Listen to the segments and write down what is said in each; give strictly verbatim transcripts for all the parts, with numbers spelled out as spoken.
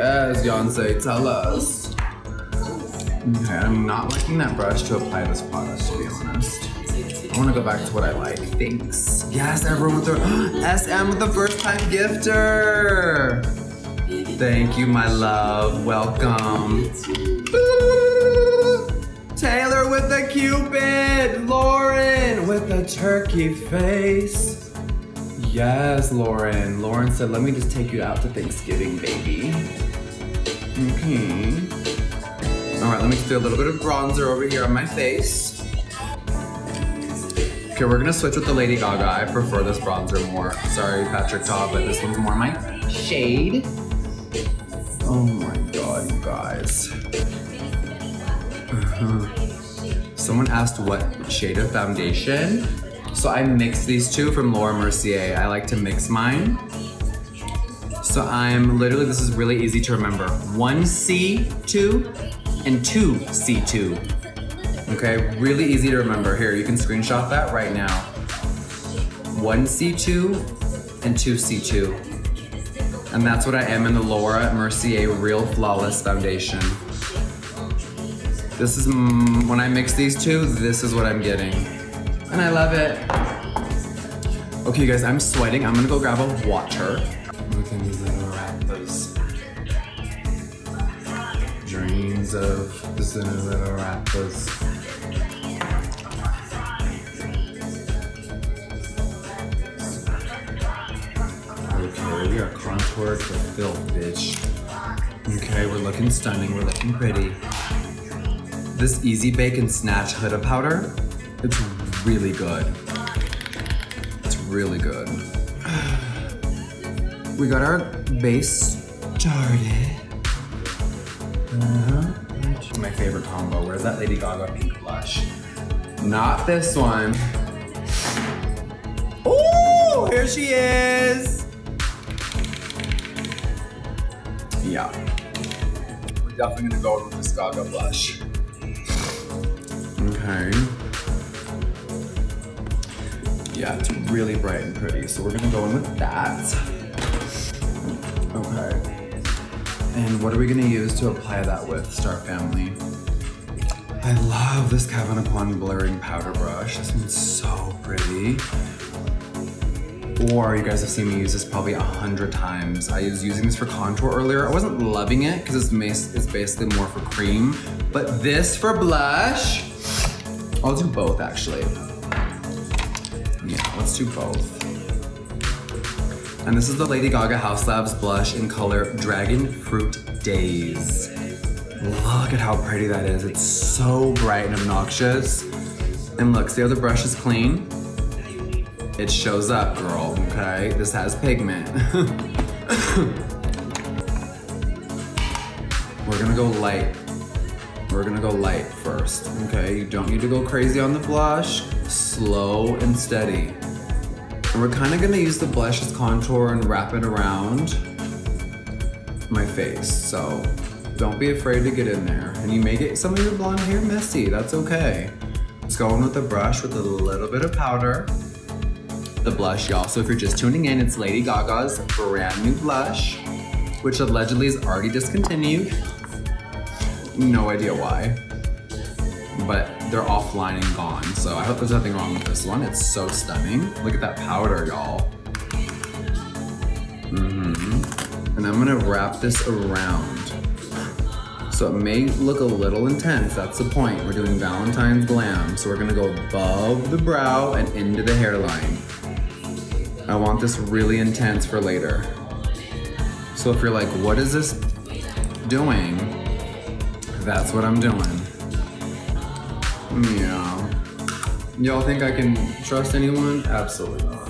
Yes, Beyonce, tell us. Okay, I'm not liking that brush to apply this product, to be honest. I want to go back to what I like. Thanks. Yes, everyone with their S M with the first time gifter. Thank you, my love. Welcome. Taylor with the Cupid. Lauren with the turkey face. Yes, Lauren. Lauren said, let me just take you out to Thanksgiving, baby. Okay. All right, let me just do a little bit of bronzer over here on my face. Okay, we're gonna switch with the Lady Gaga. I prefer this bronzer more. Sorry, Patrick Ta, but this one's more my shade. Oh my God, you guys. Uh-huh. Someone asked what shade of foundation. So I mixed these two from Laura Mercier. I like to mix mine. So I'm literally, this is really easy to remember. one C two and two C two. Okay, really easy to remember. Here, you can screenshot that right now. one C two and two C two. And that's what I am in the Laura Mercier Real Flawless Foundation. This is, mm, when I mix these two, this is what I'm getting. And I love it. Okay, you guys, I'm sweating. I'm gonna go grab a water. We can easily wrap those dreams of, this is a little wrap those. Okay, we are contoured for filth, bitch. Okay, we're looking stunning, we're looking pretty. This Easy Bake and Snatch Huda powder, it's really good. It's really good. We got our base started. Uh-huh. My favorite combo, where's that Lady Gaga pink blush? Not this one. Ooh, here she is. Yeah. We're definitely gonna go with this Gaga blush. Okay. Yeah, it's really bright and pretty, so we're gonna go in with that. Okay. And what are we gonna use to apply that with, Star Family? I love this Kevyn Aucoin blurring powder brush. This one's so pretty. Or you guys have seen me use this probably a hundred times. I was using this for contour earlier. I wasn't loving it because it's, it's basically more for cream, but this for blush. I'll do both actually. Yeah, let's do both. And this is the Lady Gaga House Labs blush in color Dragon Fruit Days. Look at how pretty that is. It's so bright and obnoxious. And look, see how the brush is clean? It shows up, girl, okay? This has pigment. We're gonna go light. We're gonna go light first, okay? You don't need to go crazy on the blush. Slow and steady. We're kind of going to use the blush as contour and wrap it around my face, so don't be afraid to get in there. And you may get some of your blonde hair messy, that's okay. Just go in with the brush with a little bit of powder. The blush, y'all. So if you're just tuning in, it's Lady Gaga's brand new blush, which allegedly is already discontinued. No idea why, but they're offline and gone, so I hope there's nothing wrong with this one. It's so stunning. Look at that powder, y'all. Mm-hmm. And I'm gonna wrap this around. So it may look a little intense, that's the point. We're doing Valentine's Glam, so we're gonna go above the brow and into the hairline. I want this really intense for later. So if you're like, what is this doing? That's what I'm doing. Yeah. Y'all think I can trust anyone? Absolutely not.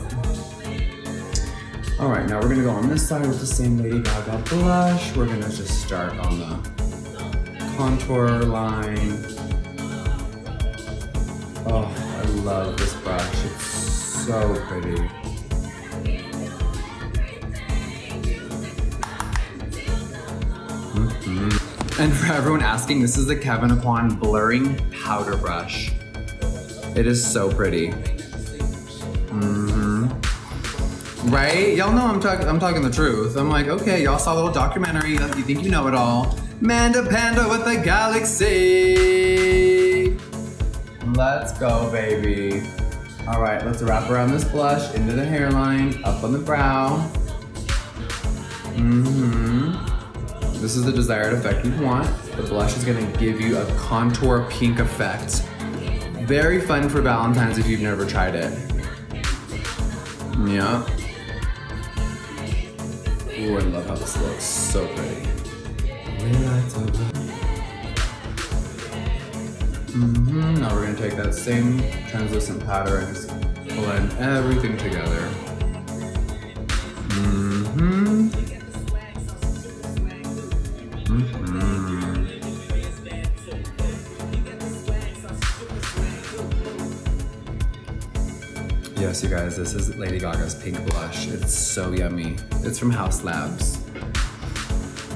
All right, now we're gonna go on this side with the same Lady Gaga blush. We're gonna just start on the contour line. Oh, I love this brush. It's so pretty. And for everyone asking, this is the Kevyn Aucoin Blurring Powder Brush. It is so pretty. Mm-hmm. Right? Y'all know I'm talking I'm talking the truth. I'm like, okay, y'all saw a little documentary. You think you know it all. Manda Panda with the galaxy. Let's go, baby. All right, let's wrap around this blush into the hairline, up on the brow. Mm-hmm. This is the desired effect you want. The blush is gonna give you a contour pink effect. Very fun for Valentine's if you've never tried it. Yeah. Ooh, I love how this looks. So pretty. Mm-hmm. Now we're gonna take that same translucent powder and just blend everything together. Mm-hmm. Mm-hmm. Yes, you guys, this is Lady Gaga's pink blush. It's so yummy. It's from House Labs.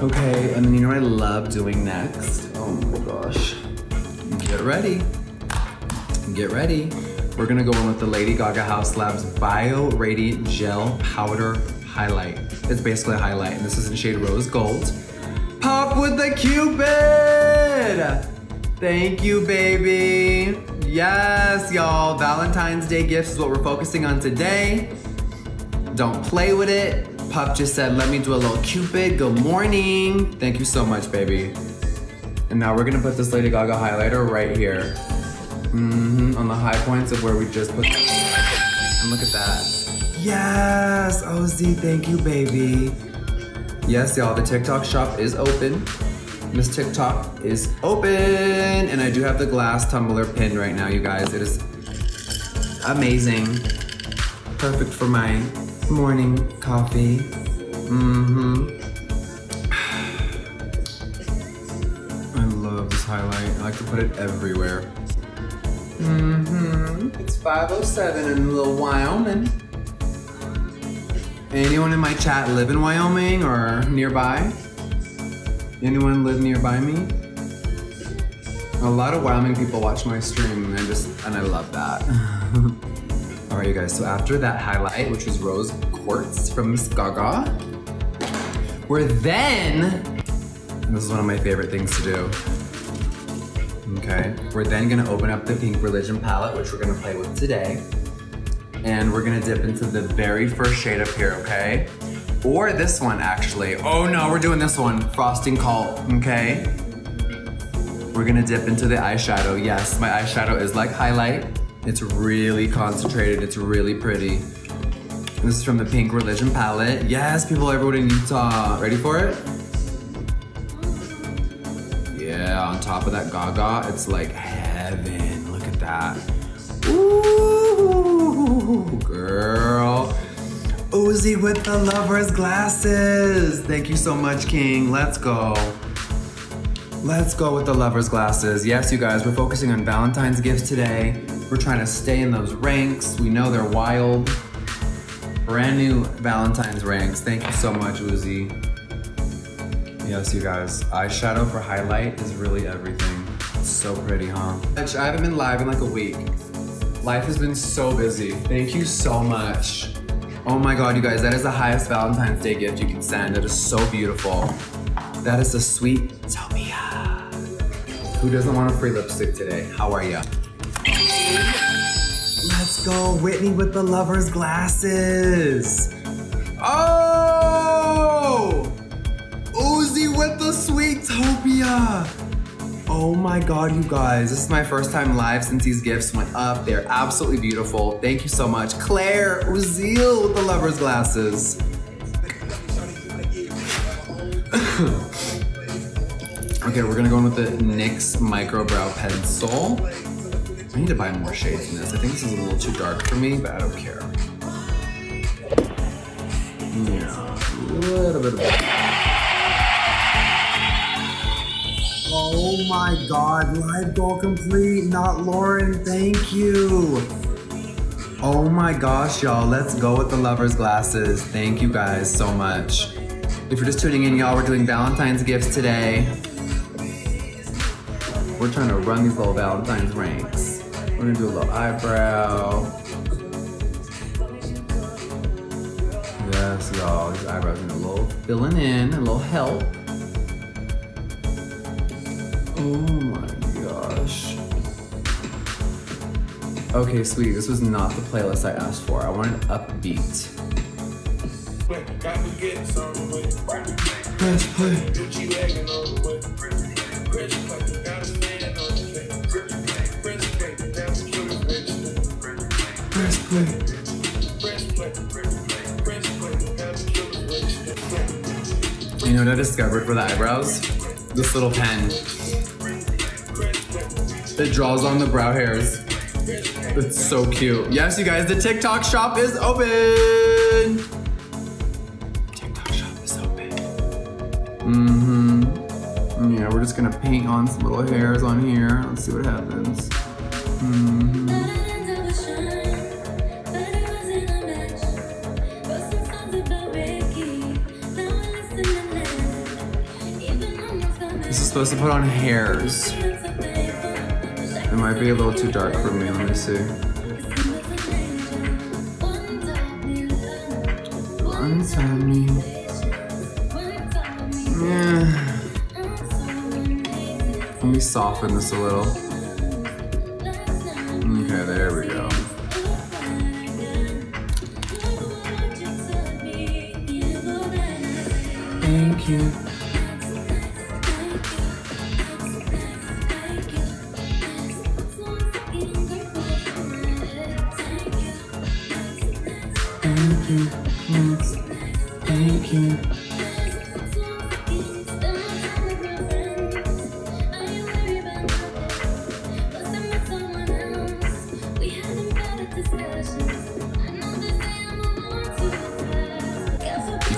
Okay, and then you know what I love doing next? Oh my gosh. Get ready. Get ready. We're gonna go in with the Lady Gaga House Labs Bio Radiant Gel Powder Highlight. It's basically a highlight, and this is in shade Rose Gold. Pop with the Cupid! Thank you, baby. Yes, y'all. Valentine's Day gifts is what we're focusing on today. Don't play with it. Pup just said, let me do a little Cupid. Good morning. Thank you so much, baby. And now we're gonna put this Lady Gaga highlighter right here. Mm-hmm, on the high points of where we just put. And look at that. Yes, O Z, thank you, baby. Yes, y'all, the TikTok shop is open. Miss TikTok is open. And I do have the glass tumbler pin right now, you guys. It is amazing. Perfect for my morning coffee. Mm-hmm. I love this highlight. I like to put it everywhere. Mm-hmm. It's five oh seven in Little Wyoming. Anyone in my chat live in Wyoming or nearby? Anyone live nearby me? A lot of Wyoming people watch my stream, and I just and I love that. All right, you guys, so after that highlight, which is Rose Quartz from Miss Gaga, we're then, and this is one of my favorite things to do, okay, we're then gonna open up the Pink Religion palette, which we're gonna play with today, and we're gonna dip into the very first shade up here, okay? Or this one, actually. Oh no, we're doing this one, Frosting Cult, okay? We're gonna dip into the eyeshadow. Yes, my eyeshadow is like highlight. It's really concentrated, it's really pretty. This is from the Pink Religion palette. Yes, people everywhere in Utah. Ready for it? Yeah, on top of that Gaga, it's like heaven. Look at that. Ooh, girl. Uzi with the lover's glasses. Thank you so much, King. Let's go. Let's go with the lover's glasses. Yes, you guys, we're focusing on Valentine's gifts today. We're trying to stay in those ranks. We know they're wild. Brand new Valentine's ranks. Thank you so much, Uzi. Yes, you guys, eyeshadow for highlight is really everything. It's so pretty, huh? I haven't been live in like a week. Life has been so busy. Thank you so much. Oh my God, you guys, that is the highest Valentine's Day gift you can send. It is so beautiful. That is the sweet Sophia. Who doesn't want a free lipstick today? How are ya? Let's go, Whitney with the lover's glasses. Oh! Uzi with the Sweetopia. Oh my God, you guys. This is my first time live since these gifts went up. They're absolutely beautiful. Thank you so much. Claire Uziel with the lover's glasses. Okay, we're gonna go in with the N Y X Micro Brow Pencil. I need to buy more shades in this. I think this is a little too dark for me, but I don't care. Yeah, a little bit of that. Oh my God, live goal complete, not Lauren, thank you. Oh my gosh, y'all, let's go with the lover's glasses. Thank you guys so much. If you're just tuning in, y'all, we're doing Valentine's gifts today. We're trying to run these little Valentine's ranks. We're gonna do a little eyebrow. eyebrows, y'all. These eyebrows need a little filling in, a little help. Oh my gosh. Okay, sweetie, this was not the playlist I asked for. I wanted upbeat. Press play. Press play. Press play. You know what I discovered for the eyebrows? This little pen. It draws on the brow hairs. It's so cute. Yes, you guys, the TikTok shop is open! TikTok shop is open. Mm-hmm. Yeah, we're just gonna paint on some little hairs on here. Let's see what happens. Mm-hmm. Supposed to put on hairs. It might be a little too dark for me. Let me see. Untie me. Yeah. Let me soften this a little. Okay, there we go. Thank you.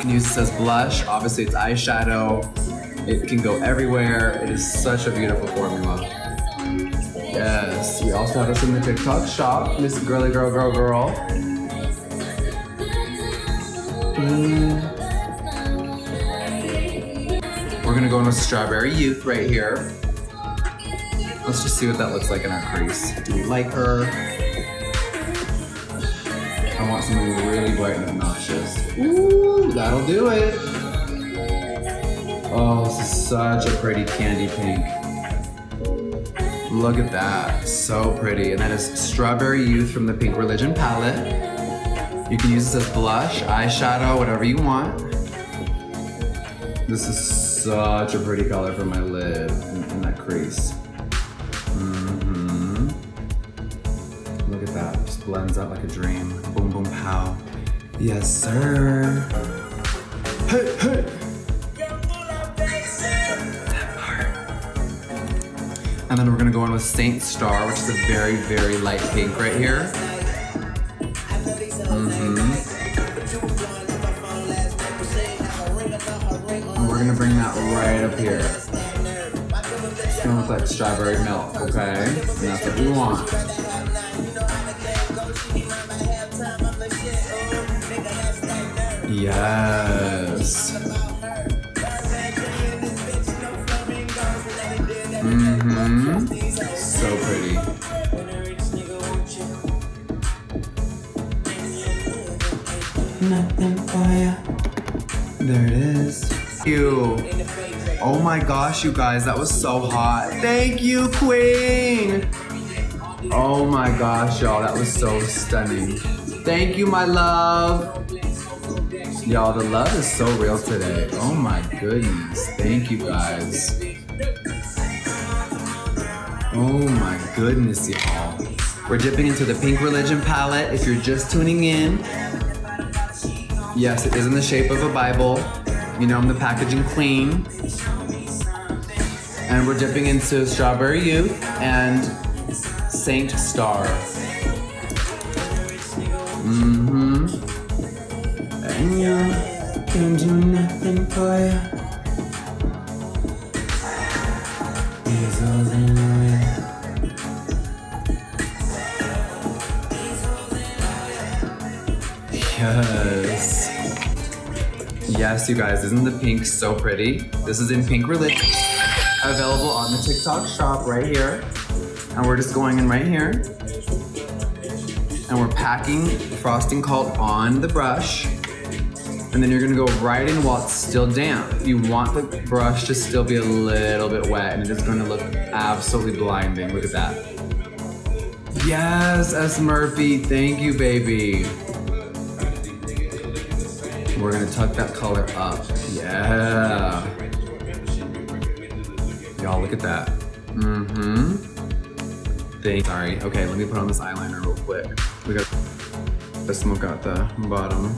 Use this as blush. Obviously, it's eyeshadow. It can go everywhere. It is such a beautiful formula. Yes. We also have this in the TikTok shop. Miss Girly Girl Girl Girl. Mm. We're gonna go in with Strawberry Youth right here. Let's just see what that looks like in our crease. Do we like her? I want something really bright and obnoxious. Ooh, that'll do it. Oh, this is such a pretty candy pink. Look at that, so pretty. And that is Strawberry Youth from the Pink Religion palette. You can use this as blush, eyeshadow, whatever you want. This is such a pretty color for my lid and that crease. Mm-hmm. Look at that, just blends out like a dream. Boom, boom, pow. Yes, sir. Hey, hey. And then we're gonna go in with Saint Star, which is a very, very light pink right here. Mm-hmm. And we're gonna bring that right up here. It's gonna look like strawberry milk, okay? And that's what we want. Yes. Mm-hmm. So pretty. Nothing for ya. There it is. Ew. Oh my gosh, you guys, that was so hot. Thank you, Queen. Oh my gosh, y'all, that was so stunning. Thank you, my love. Y'all, the love is so real today. Oh my goodness. Thank you guys. Oh my goodness, y'all. We're dipping into the Pink Religion palette. If you're just tuning in, yes, it is in the shape of a Bible. You know I'm the packaging queen. And we're dipping into Strawberry Youth and Saint Star. Mm-hmm. Yeah, can do nothing for ya. These are the light. Yes. Yes, you guys, isn't the pink so pretty? This is in Pink Religion. Available on the TikTok shop right here. And we're just going in right here. And we're packing frosting cult on the brush. and then you're gonna go right in while it's still damp. You want the brush to still be a little bit wet, and it is gonna look absolutely blinding. Look at that. Yes, S. Murphy, thank you, baby. We're gonna tuck that color up. Yeah. Y'all, look at that. Mm-hmm. Thank- Sorry. Okay, let me put on this eyeliner real quick. We got the smoke out the bottom.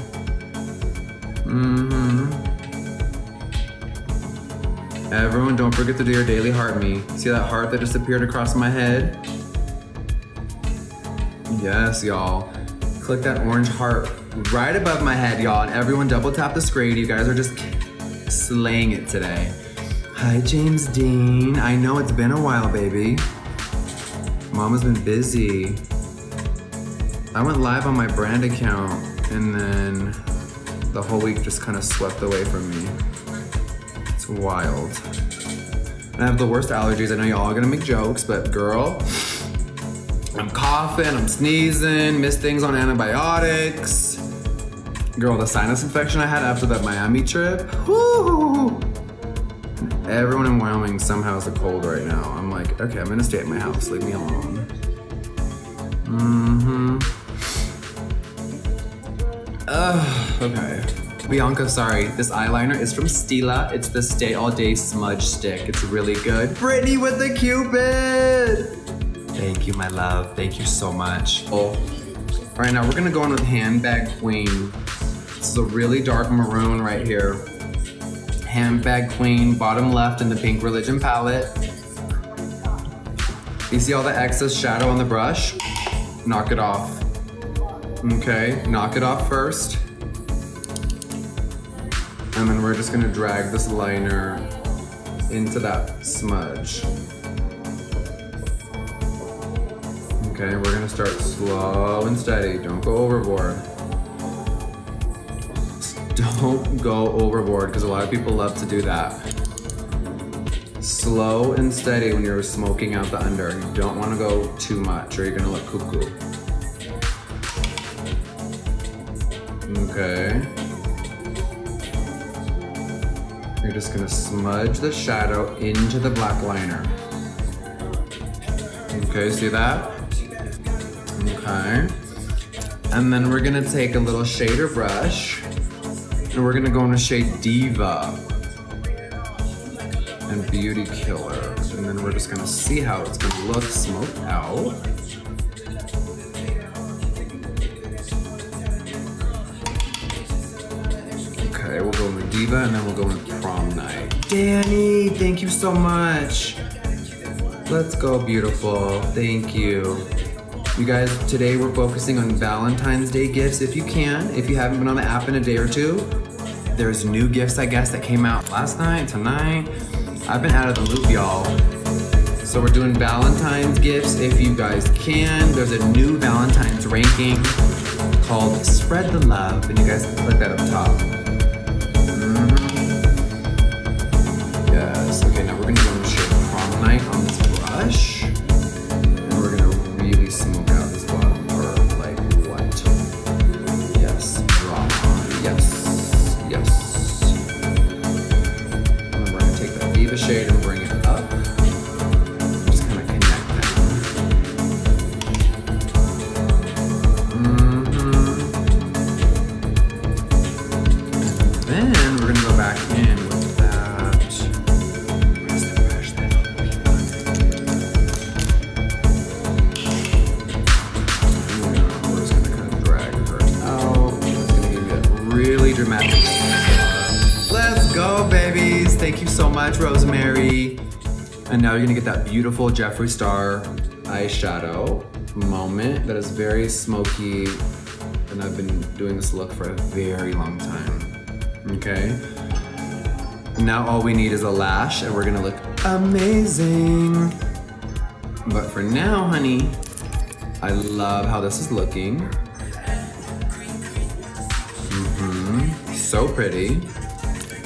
Mm-hmm. Everyone, don't forget to do your daily heart me. See that heart that just appeared across my head? Yes, y'all. Click that orange heart right above my head, y'all. And everyone, double tap the screen. You guys are just slaying it today. Hi, James Dean. I know it's been a while, baby. Mama's been busy. I went live on my brand account and then the whole week just kind of swept away from me. It's wild. And I have the worst allergies. I know y'all are gonna make jokes, but girl, I'm coughing, I'm sneezing, missed things on antibiotics. Girl, the sinus infection I had after that Miami trip, whoo! Everyone in Wyoming somehow has a cold right now. I'm like, okay, I'm gonna stay at my house, leave me alone. Mm-hmm. Ugh, okay. Bianca, sorry, this eyeliner is from Stila. It's the Stay All Day Smudge Stick. It's really good. Brittany with the Cupid! Thank you, my love. Thank you so much. Oh, right now we're gonna go in with Handbag Queen. This is a really dark maroon right here. Handbag Queen, bottom left in the Pink Religion palette. You see all the excess shadow on the brush? Knock it off. Okay, knock it off first. And then we're just gonna drag this liner into that smudge. Okay, we're gonna start slow and steady. Don't go overboard. Don't go overboard, because a lot of people love to do that. Slow and steady when you're smoking out the under. You don't wanna go too much or you're gonna look cuckoo. Okay. You're just gonna smudge the shadow into the black liner. Okay, see that? Okay, and then we're gonna take a little shader brush and we're gonna go in the shade Diva and Beauty Killer. And then we're just gonna see how it's gonna look smoked out. Okay, we'll go in with Diva and then we'll go in with Prom Night. Danny, thank you so much. Let's go, beautiful, thank you. You guys, today we're focusing on Valentine's Day gifts if you can. If you haven't been on the app in a day or two, there's new gifts, I guess, that came out last night, tonight. I've been out of the loop, y'all. So we're doing Valentine's gifts if you guys can. There's a new Valentine's ranking called Spread the Love, and you guys can click that up top. Mm-hmm. Yes, okay, now we're gonna go and shade Prom Night on this brush. And we're gonna really smoke out this bottom part, like what? Yes, draw on, yes, yes. And then we're gonna take that Diva shade and bring it up. Just kinda connect that. Mm-hmm. Then we're gonna go back in with that. Where's the brush that dramatic. Let's go, babies. Thank you so much, Rosemary. And now you're gonna get that beautiful Jeffree Star eyeshadow moment that is very smoky. And I've been doing this look for a very long time. Okay. And now all we need is a lash and we're gonna look amazing. But for now, honey, I love how this is looking. So pretty.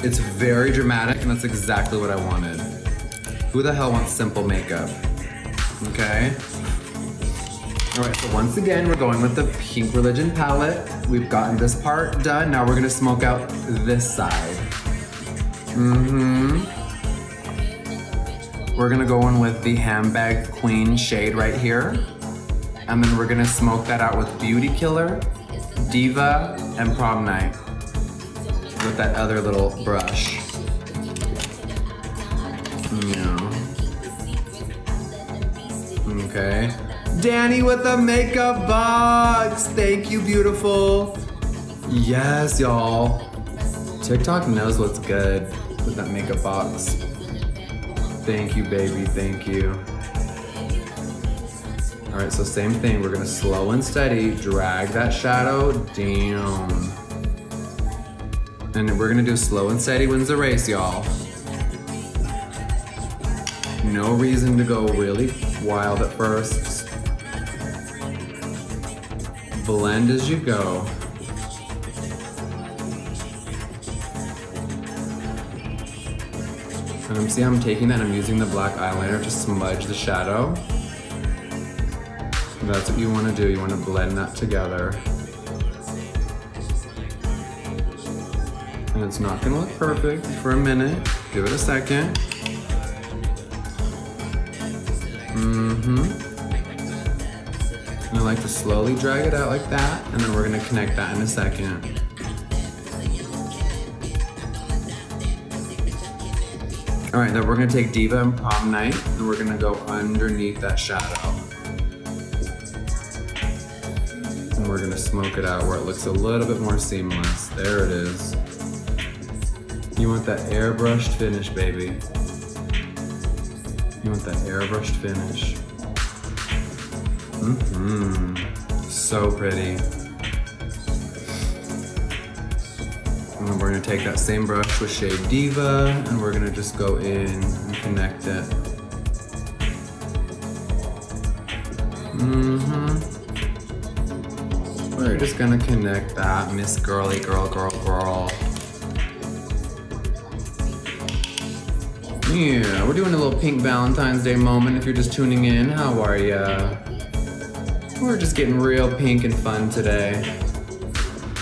It's very dramatic, and that's exactly what I wanted. Who the hell wants simple makeup? Okay. All right, so once again, we're going with the Pink Religion palette. We've gotten this part done. Now we're gonna smoke out this side. Mm-hmm. We're gonna go in with the Handbag Queen shade right here. And then we're gonna smoke that out with Beauty Killer, Diva, and Prom Night with that other little brush. Yeah. Okay. Danny with the makeup box. Thank you, beautiful. Yes, y'all. TikTok knows what's good with that makeup box. Thank you, baby, thank you. All right, so same thing. We're gonna slow and steady, drag that shadow down. And we're gonna do slow and steady wins the race, y'all. No reason to go really wild at first. Blend as you go. And see, I'm taking that and I'm using the black eyeliner to smudge the shadow. That's what you want to do. You want to blend that together. And it's not going to look perfect for a minute. Give it a second. Mm-hmm. And I like to slowly drag it out like that, and then we're going to connect that in a second. All right, then we're going to take Diva and Prom Night, and we're going to go underneath that shadow. We're gonna smoke it out where it looks a little bit more seamless. There it is. You want that airbrushed finish, baby. You want that airbrushed finish. Mm-hmm. So pretty. And then we're gonna take that same brush with shade Diva, and we're gonna just go in and connect it. Mm-hmm. We're just gonna connect that, Miss Girly Girl Girl Girl. Yeah, we're doing a little pink Valentine's Day moment if you're just tuning in. How are ya? We're just getting real pink and fun today.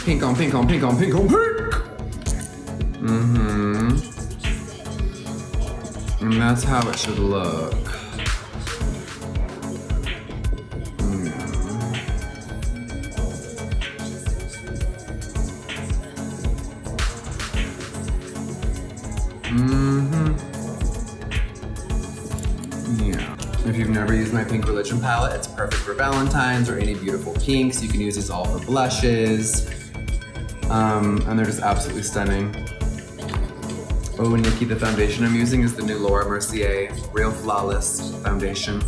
Pink on pink on pink on pink on pink! Mm-hmm. And that's how it should look. My Pink Religion palette. It's perfect for Valentine's or any beautiful pinks. You can use these all for blushes. Um, and they're just absolutely stunning. Oh, and Nikki, the foundation I'm using is the new Laura Mercier Real Flawless Foundation.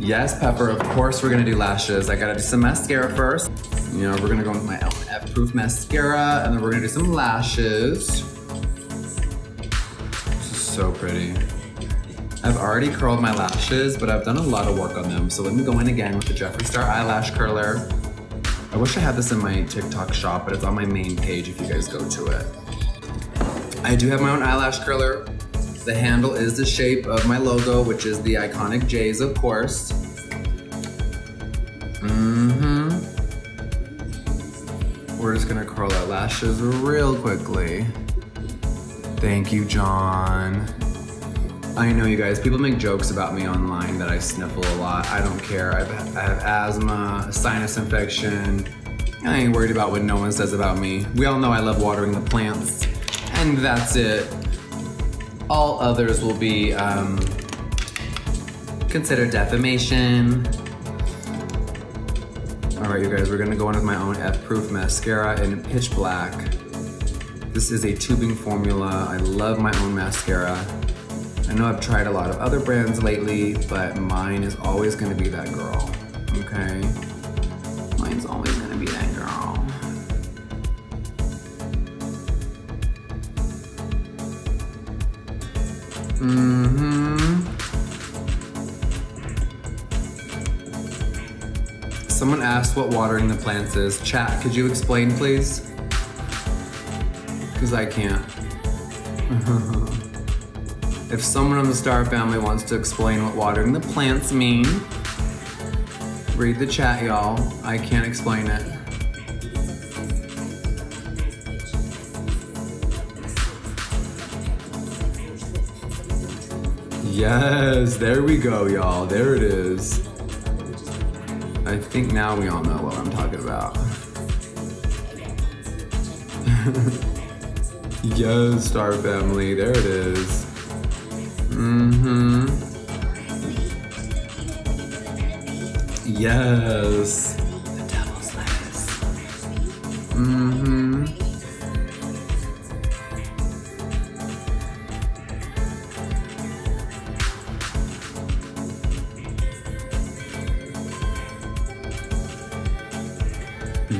Yes, Pepper, of course we're gonna do lashes. I gotta do some mascara first. You know, we're gonna go with my L F Proof Mascara, and then we're gonna do some lashes. This is so pretty. I've already curled my lashes, but I've done a lot of work on them. So let me go in again with the Jeffree Star eyelash curler. I wish I had this in my TikTok shop, but it's on my main page if you guys go to it. I do have my own eyelash curler. The handle is the shape of my logo, which is the iconic J's, of course. Mm-hmm. We're just gonna curl our lashes real quickly. Thank you, John. I know, you guys, people make jokes about me online that I sniffle a lot. I don't care. I've, I have asthma, a sinus infection. I ain't worried about what no one says about me. We all know I love watering the plants, and that's it. All others will be um, considered defamation. All right, you guys, we're gonna go in with my own F-Proof mascara in Pitch Black. This is a tubing formula. I love my own mascara. I know I've tried a lot of other brands lately, but mine is always gonna be that girl, okay? Mine's always gonna be that girl. Mm-hmm. Someone asked what watering the plants is. Chat, could you explain, please? Because I can't. If someone on the Star family wants to explain what watering the plants mean, Read the chat, y'all. I can't explain it. Yes, there we go, y'all. There it is. I think now we all know what I'm talking about. Yes, Star Family. There it is. Mm-hmm. Yes. The devil's lettuce. Mm-hmm.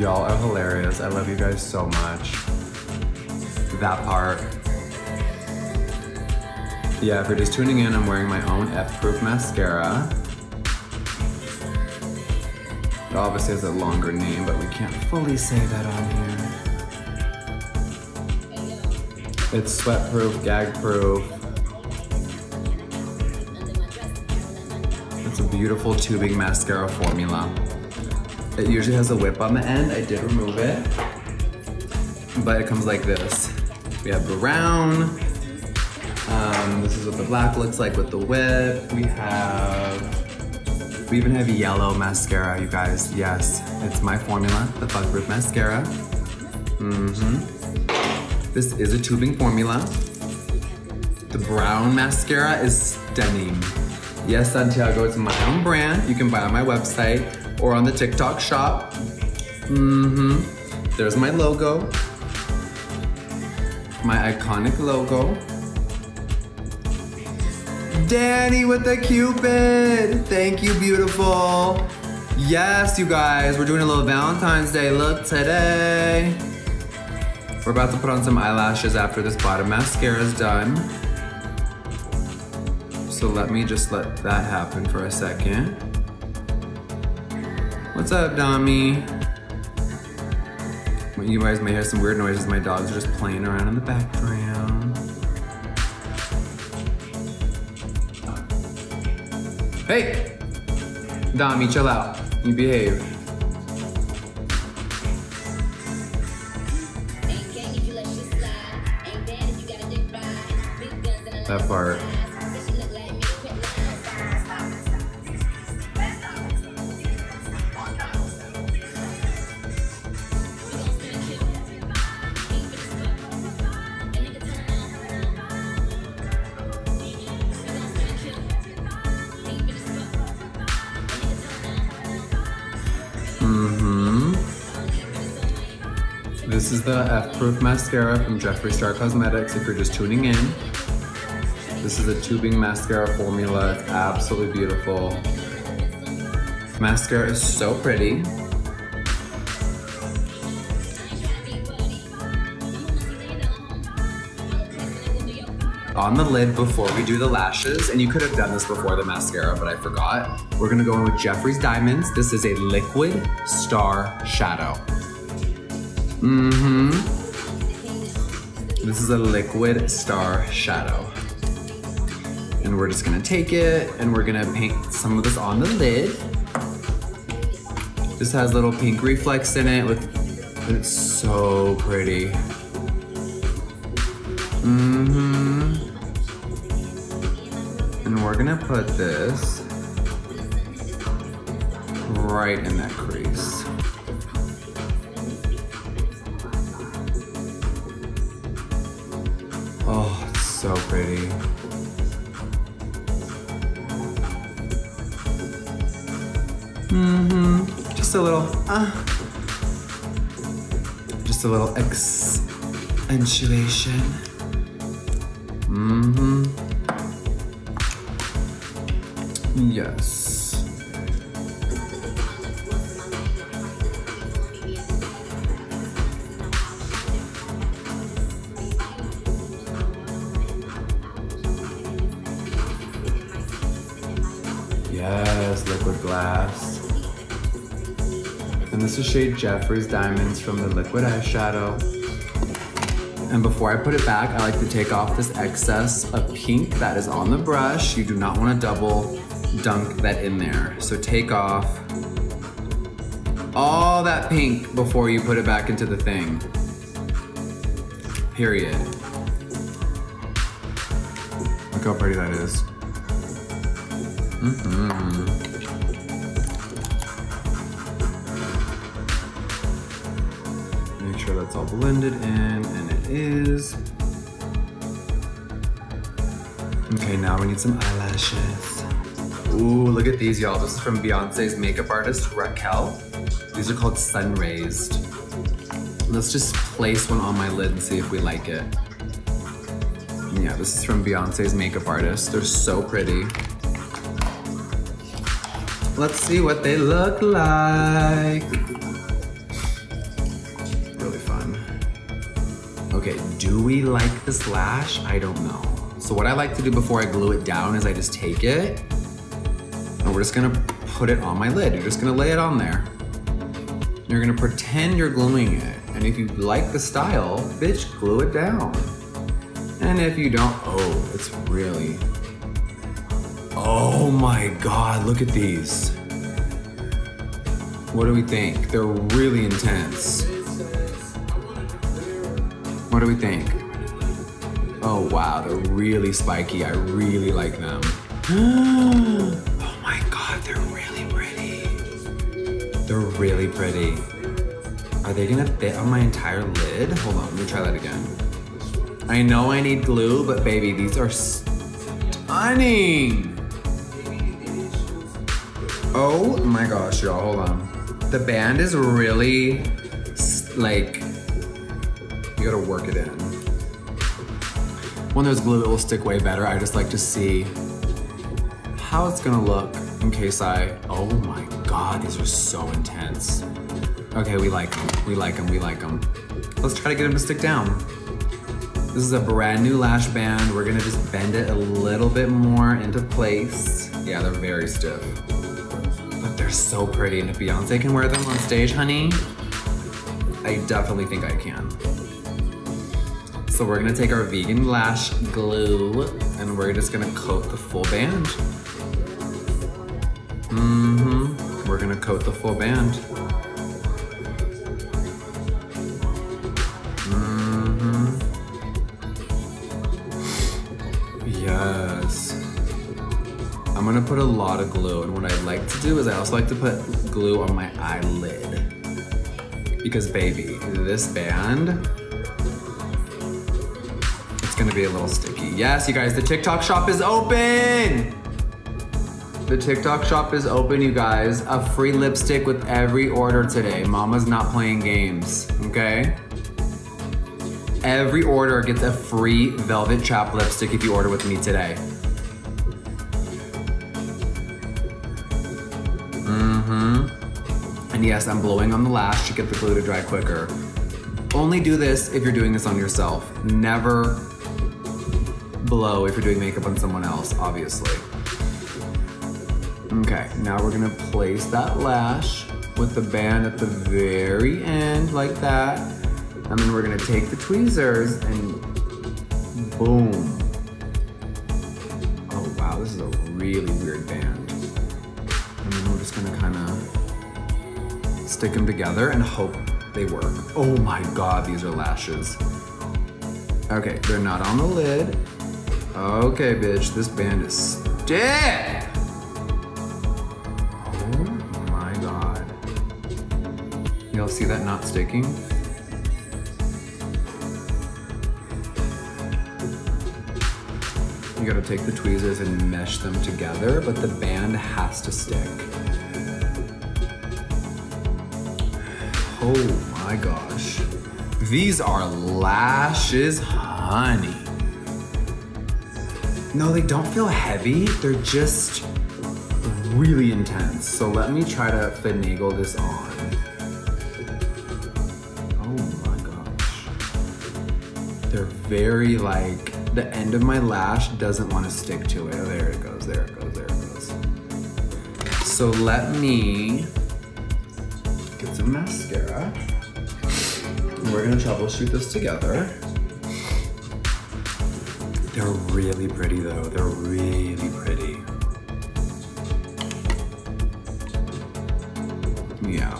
Y'all are hilarious. I love you guys so much. That part. Yeah, if you're just tuning in, I'm wearing my own F-proof mascara. It obviously has a longer name, but we can't fully say that on here. It's sweat-proof, gag-proof. It's a beautiful tubing mascara formula. It usually has a whip on the end. I did remove it. But it comes like this. We have brown. Um, this is what the black looks like with the whip. We have... We even have yellow mascara, you guys. Yes, it's my formula, the Bugproof Mascara. Mm-hmm. This is a tubing formula. The brown mascara is stunning. Yes, Santiago, it's my own brand. You can buy on my website or on the TikTok shop. Mm-hmm. There's my logo. My iconic logo. Danny with the Cupid. Thank you, beautiful. Yes, you guys, we're doing a little Valentine's Day look today. We're about to put on some eyelashes after this bottom mascara is done. So let me just let that happen for a second. What's up, Dami? You guys may hear some weird noises. My dogs are just playing around in the background. Hey! Dami, chill out. You behave. That part. This is the F-Proof Mascara from Jeffree Star Cosmetics, if you're just tuning in. This is a tubing mascara formula. It's absolutely beautiful. Mascara is so pretty. On the lid before we do the lashes, and you could have done this before the mascara, but I forgot. We're gonna go in with Jeffree's Diamonds. This is a liquid star shadow. Mm-hmm. This is a liquid star shadow. And we're just gonna take it and we're gonna paint some of this on the lid. This has little pink reflex in it, with, and it's so pretty. Mm-hmm. And we're gonna put this right in that crease. Oh, it's so pretty. Mm-hmm. Just a little, uh, just a little accentuation. Mm-hmm. Yes. Yes, liquid glass. And this is shade Jeffree's Diamonds from the liquid eyeshadow. And before I put it back, I like to take off this excess of pink that is on the brush. You do not want to double dunk that in there. So take off all that pink before you put it back into the thing. Period. Look how pretty that is. Mm-hmm. Make sure that's all blended in, and it is. Okay, now we need some eyelashes. Ooh, look at these, y'all. This is from Beyonce's makeup artist, Raquel. These are called Sun Raised. Let's just place one on my lid and see if we like it. Yeah, this is from Beyonce's makeup artist. They're so pretty. Let's see what they look like. Really fun. Okay, do we like this lash? I don't know. So what I like to do before I glue it down is I just take it, and we're just gonna put it on my lid. You're just gonna lay it on there. You're gonna pretend you're gluing it. And if you like the style, bitch, glue it down. And if you don't, oh, it's really, oh my God, look at these. What do we think? They're really intense. What do we think? Oh wow, they're really spiky. I really like them. Oh my God, they're really pretty. They're really pretty. Are they gonna fit on my entire lid? Hold on, let me try that again. I know I need glue, but baby, these are stunning. Oh my gosh, y'all, hold on. The band is really, like, you gotta work it in. When there's glue, it will stick way better. I just like to see how it's gonna look in case I, oh my God, these are so intense. Okay, we like them, we like them, we like them. Let's try to get them to stick down. This is a brand new lash band. We're gonna just bend it a little bit more into place. Yeah, they're very stiff. But they're so pretty, and if Beyonce can wear them on stage, honey, I definitely think I can. So we're gonna take our vegan lash glue and we're just gonna coat the full band. Mm-hmm, we're gonna coat the full band. I'm gonna put a lot of glue, and what I like to do is I also like to put glue on my eyelid. Because baby, this band, it's gonna be a little sticky. Yes, you guys, the TikTok shop is open! The TikTok shop is open, you guys. A free lipstick with every order today. Mama's not playing games, okay? Every order gets a free Velvet Chap lipstick if you order with me today. Yes, I'm blowing on the lash to get the glue to dry quicker. Only do this if you're doing this on yourself. Never blow if you're doing makeup on someone else, obviously. Okay, now we're gonna place that lash with the band at the very end, like that. And then we're gonna take the tweezers and boom. Oh wow, this is a really weird band. And then we're just gonna kinda stick them together and hope they work. Oh my God, these are lashes. Okay, they're not on the lid. Okay, bitch, this band is stiff. Oh my God. Y'all see that not sticking? You gotta take the tweezers and mesh them together, but the band has to stick. Oh my gosh. These are lashes, honey. No, they don't feel heavy. They're just really intense. So let me try to finagle this on. Oh my gosh. They're very like, the end of my lash doesn't want to stick to it. Oh, there it goes, there it goes, there it goes. So let me get some mascara. We're gonna troubleshoot this together. They're really pretty though. They're really pretty. Yeah.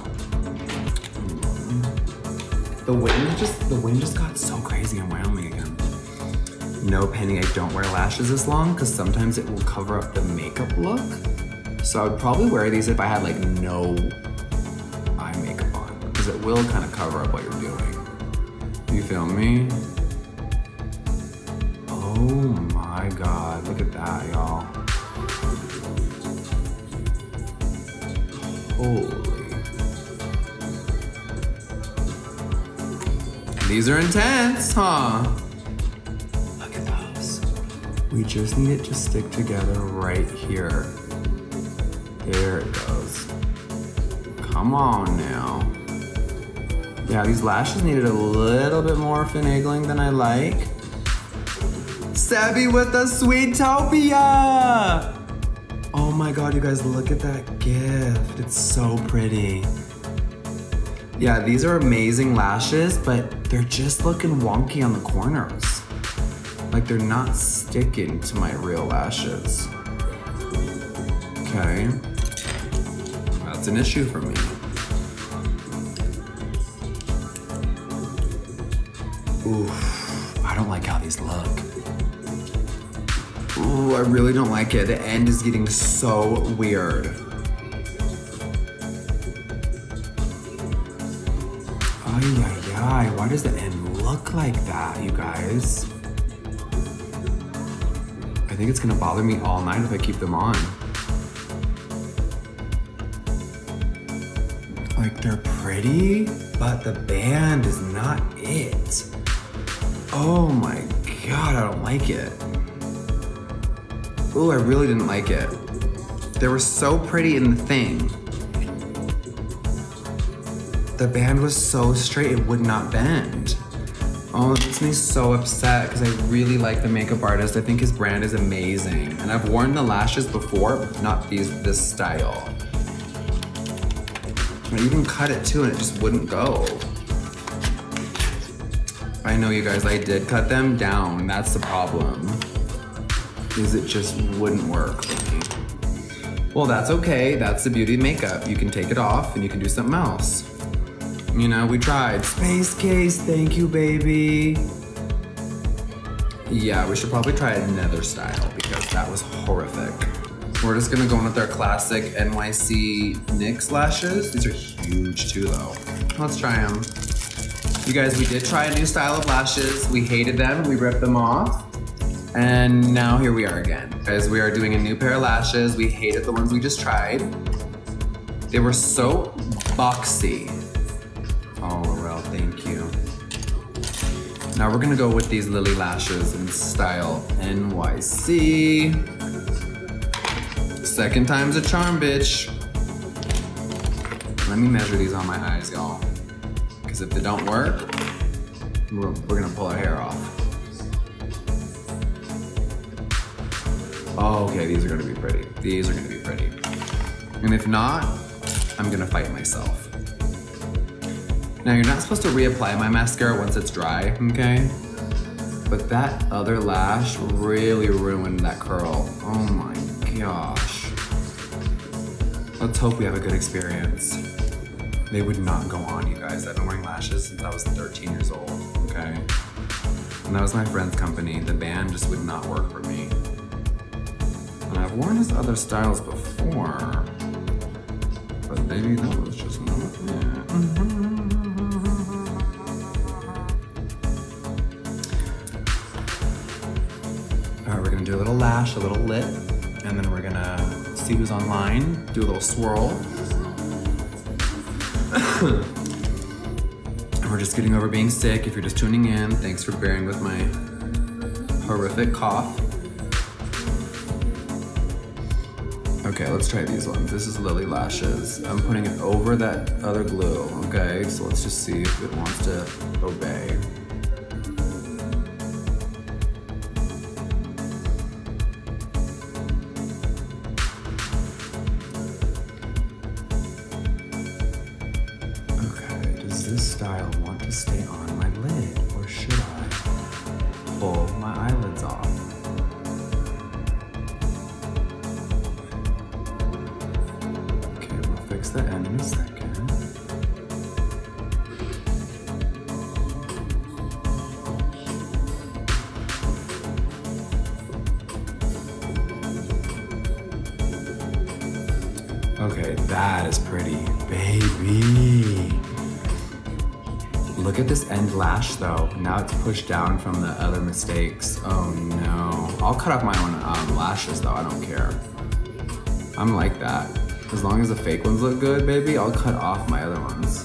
The wind just, the wind just got so crazy in Wyoming again. No panic, I don't wear lashes this long because sometimes it will cover up the makeup look. So I would probably wear these if I had like no eye makeup on because it will kind of cover up what you're doing. You feel me? Oh my God, look at that, y'all. Holy. These are intense, huh? We just need it to stick together right here. There it goes. Come on now. Yeah, these lashes needed a little bit more finagling than I like. Sebby with the Sweetopia! Oh my God, you guys, look at that gift. It's so pretty. Yeah, these are amazing lashes, but they're just looking wonky on the corners. Like they're not sticking to my real lashes. Okay. That's an issue for me. Oof, I don't like how these look. Ooh, I really don't like it. The end is getting so weird. Ay, ay, ay, why does the end look like that, you guys? I think it's gonna bother me all night if I keep them on. Like they're pretty, but the band is not it. Oh my God, I don't like it. Ooh, I really didn't like it. They were so pretty in the thing. The band was so straight, it would not bend. Oh, it makes me so upset because I really like the makeup artist. I think his brand is amazing. And I've worn the lashes before, but not these, this style. I even cut it too and it just wouldn't go. I know you guys, I did cut them down. That's the problem. Is it just wouldn't work for me. Well, that's okay. That's the beauty of makeup. You can take it off and you can do something else. You know, we tried. Space case, thank you, baby. Yeah, we should probably try another style because that was horrific. We're just gonna go in with our classic N Y C NYX lashes. These are huge too, though. Let's try them. You guys, we did try a new style of lashes. We hated them, we ripped them off. And now here we are again. Guys, we are doing a new pair of lashes. We hated the ones we just tried. They were so boxy. Oh, Laurel, thank you. Now we're gonna go with these Lily Lashes in style N Y C. Second time's a charm, bitch. Let me measure these on my eyes, y'all. Because if they don't work, we're, we're gonna pull our hair off. Oh, okay, these are gonna be pretty. These are gonna be pretty. And if not, I'm gonna fight myself. Now, you're not supposed to reapply my mascara once it's dry, okay? But that other lash really ruined that curl. Oh my gosh. Let's hope we have a good experience. They would not go on, you guys. I've been wearing lashes since I was thirteen years old, okay? And that was my friend's company. The band just would not work for me. And I've worn his other styles before, but maybe that was just not it. Mm-hmm. Do a little lash, a little lip, and then we're gonna see who's online, do a little swirl. And we're just getting over being sick. If you're just tuning in, thanks for bearing with my horrific cough. Okay, let's try these ones. This is Lily Lashes. I'm putting it over that other glue, okay? So let's just see if it wants to obey. The end in a second. Okay, that is pretty, baby. Look at this end lash though. Now it's pushed down from the other mistakes. Oh no. I'll cut off my own um, lashes though, I don't care. I'm like that. As long as the fake ones look good, baby, I'll cut off my other ones.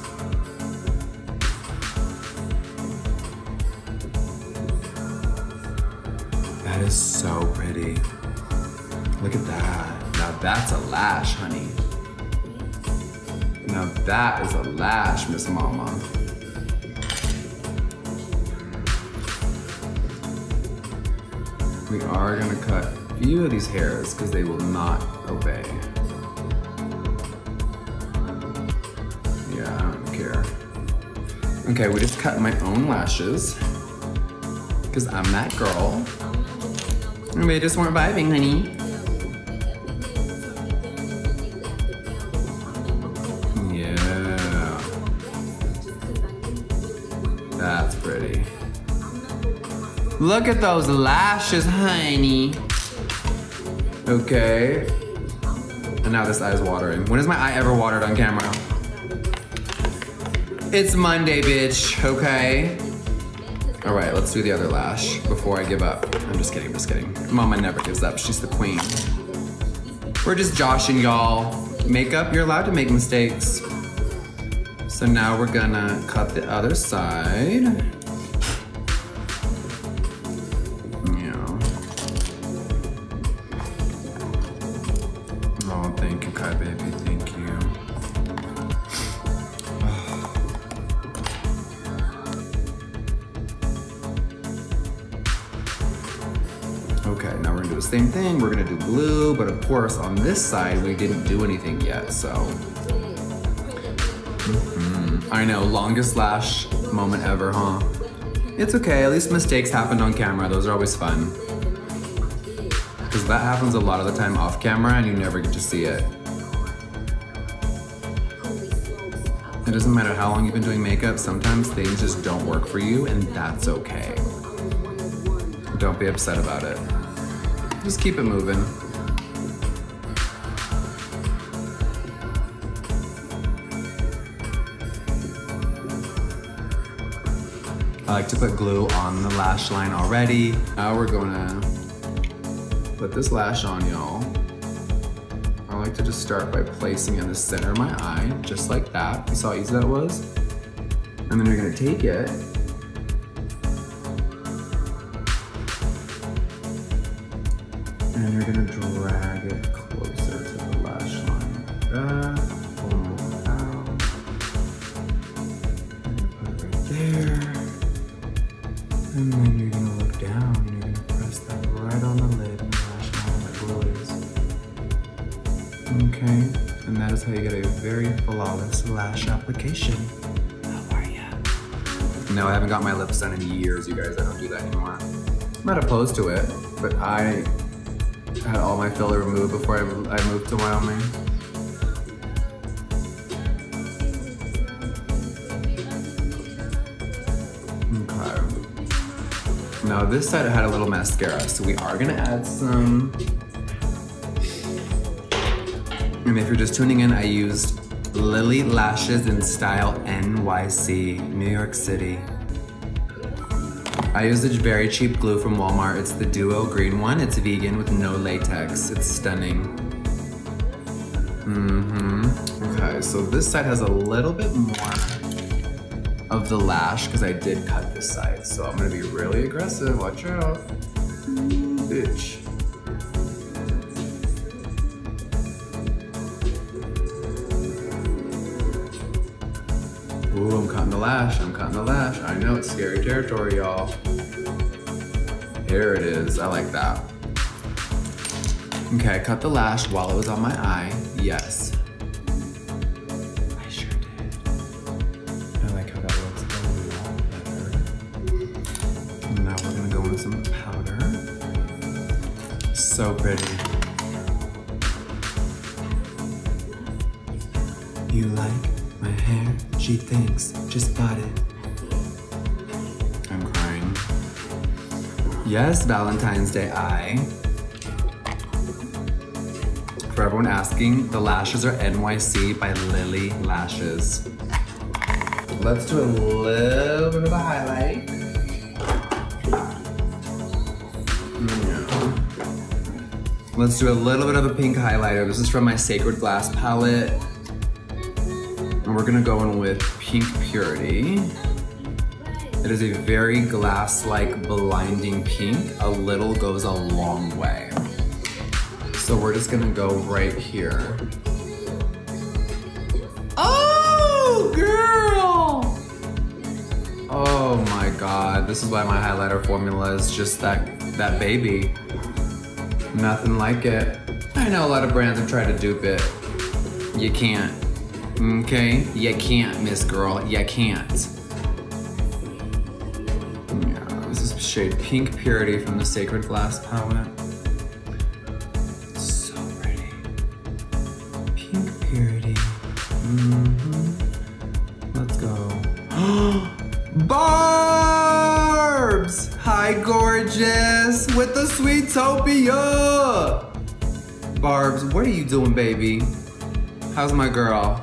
That is so pretty. Look at that. Now that's a lash, honey. Now that is a lash, Miss Mama. We are gonna cut a few of these hairs because they will not obey. Yeah, I don't care. Okay, we just cut my own lashes because I'm that girl. And they just weren't vibing, honey. Yeah. That's pretty. Look at those lashes, honey. Okay. And now this eye is watering. When is my eye ever watered on camera? It's Monday, bitch, okay? All right, let's do the other lash before I give up. I'm just kidding, I'm just kidding. Mama never gives up, she's the queen. We're just joshing, y'all. Makeup, you're allowed to make mistakes. So now we're gonna cut the other side. Same thing, we're gonna do blue, but of course on this side we didn't do anything yet, so. Mm-hmm. I know, longest lash moment ever, huh? It's okay, at least mistakes happened on camera, those are always fun. Because that happens a lot of the time off camera and you never get to see it. It doesn't matter how long you've been doing makeup, sometimes things just don't work for you and that's okay. Don't be upset about it. Just keep it moving. I like to put glue on the lash line already. Now we're gonna put this lash on, y'all. I like to just start by placing it in the center of my eye, just like that. You saw how easy that was? And then you're gonna take it and you're gonna drag it closer to the lash line. Uh, pull it out. Put it right there. And then you're gonna look down and you're gonna press that right on the lid and the lash line that glows. Okay, and that is how you get a very flawless lash application. How are ya? No, I haven't got my lips done in years, you guys. I don't do that anymore. I'm not opposed to it, but I had all my filler removed before I, I moved to Wyoming. Okay. Now this side I had a little mascara, so we are gonna add some. And if you're just tuning in, I used Lily Lashes in Style N Y C, New York City. I use a very cheap glue from Walmart. It's the Duo Green one. It's vegan with no latex. It's stunning. Mm-hmm. Okay, so this side has a little bit more of the lash because I did cut this side. So I'm gonna be really aggressive. Watch out. Bitch. Ooh, I'm cutting the lash, I'm cutting the lash. I know it's scary territory, y'all. Here it is, I like that. Okay, I cut the lash while it was on my eye, yes. I sure did. I like how that looks a lot better. And now we're gonna go in with some powder. So pretty. You like my hair, she thinks, just bought it. I'm crying. Yes, Valentine's Day, I. For everyone asking, the lashes are N Y C by Lily Lashes. Let's do a little bit of a highlight. Mm. Let's do a little bit of a pink highlighter. This is from my Sacred Glass palette. And we're gonna go in with Pink Purity. It is a very glass-like, blinding pink. A little goes a long way. So we're just gonna go right here. Oh, girl! Oh my God, this is why my highlighter formula is just that, that baby. Nothing like it. I know a lot of brands have tried to dupe it. You can't, okay? You can't, Miss Girl, you can't. Shade Pink Purity from the Sacred Glass palette. So pretty. Pink Purity. Mm-hmm. Let's go. Barbs! Hi, gorgeous! With the Sweetopia! Barbs, what are you doing, baby? How's my girl?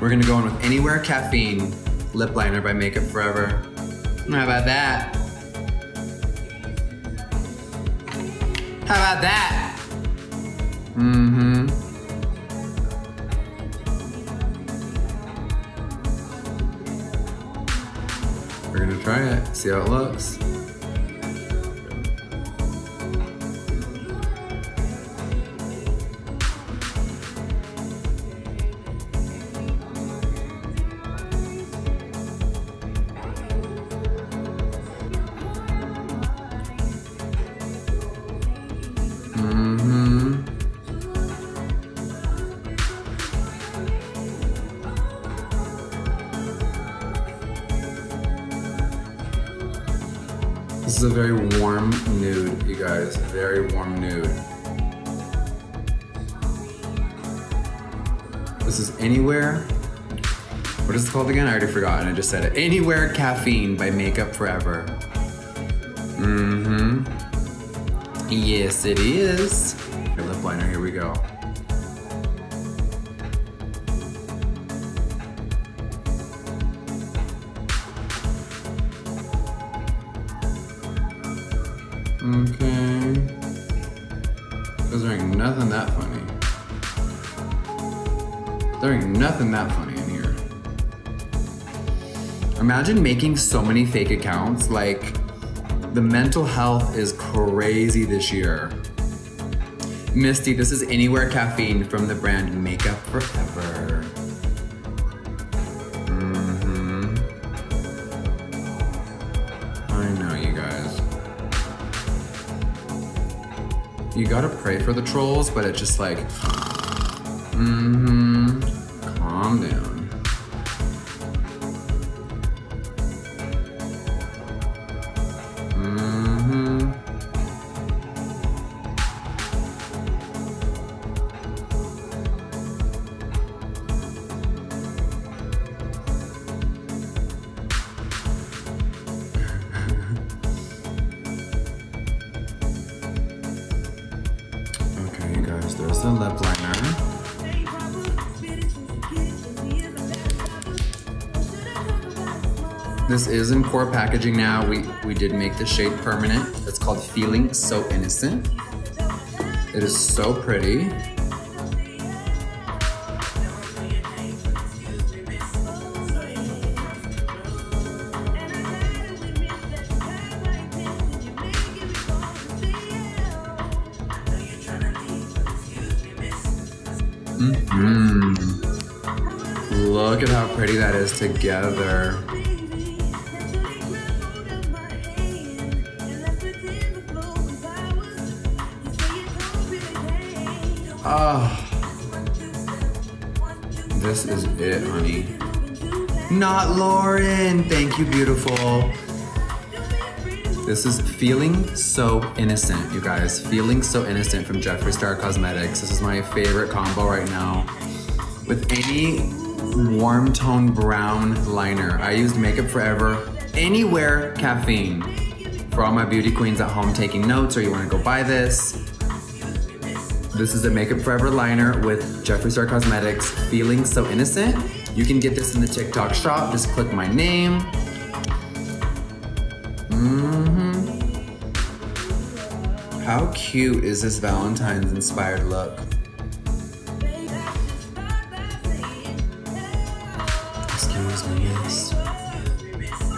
We're gonna go in with Anywhere Caffeine Lip Liner by Makeup Forever. How about that? How about that? Mm-hmm. We're gonna try it, see how it looks. This is a very warm nude, you guys. Very warm nude. This is Anywhere. What is it called again? I already forgot and I just said it. Anywhere Caffeine by Makeup Forever. Mm-hmm. Yes, it is. Your lip liner, here we go. Okay. Cause there ain't nothing that funny. There ain't nothing that funny in here. Imagine making so many fake accounts. Like, the mental health is crazy this year. Misty, this is Anywhere Caffeine from the brand Makeup Forever. Mm-hmm. I know, you guys. You gotta pray for the trolls, but it's just like, mm-hmm, calm down. Mm-hmm. There's the lip liner. This is in core packaging now. We, we did make the shade permanent. It's called Feeling So Innocent. It is so pretty. Mm-hmm. Look at how pretty that is together. Oh, this is it, honey. Not Lauren. Thank you, beautiful. This is Feeling So Innocent, you guys. Feeling So Innocent from Jeffree Star Cosmetics. This is my favorite combo right now. With any warm tone brown liner. I used Makeup Forever Anywhere Caffeine. For all my beauty queens at home taking notes, or you wanna go buy this, This is the Makeup Forever liner with Jeffree Star Cosmetics, Feeling So Innocent. You can get this in the TikTok shop. Just click my name. Mm-hmm. How cute is this Valentine's inspired look? Excuse me, yes.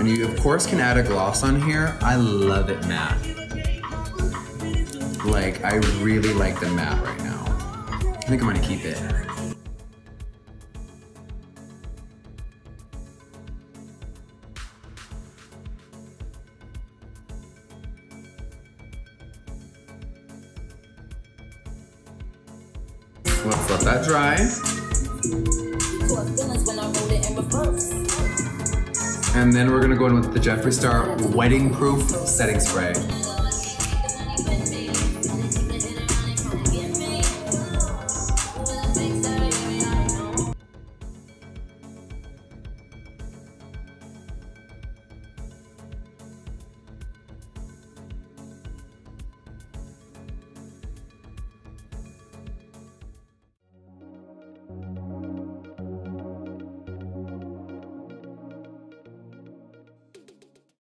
And you, of course, can add a gloss on here. I love it matte. Like, I really like the matte right now. I think I'm gonna keep it. Let's let that dry. And then we're gonna go in with the Jeffree Star Wedding Proof Setting Spray.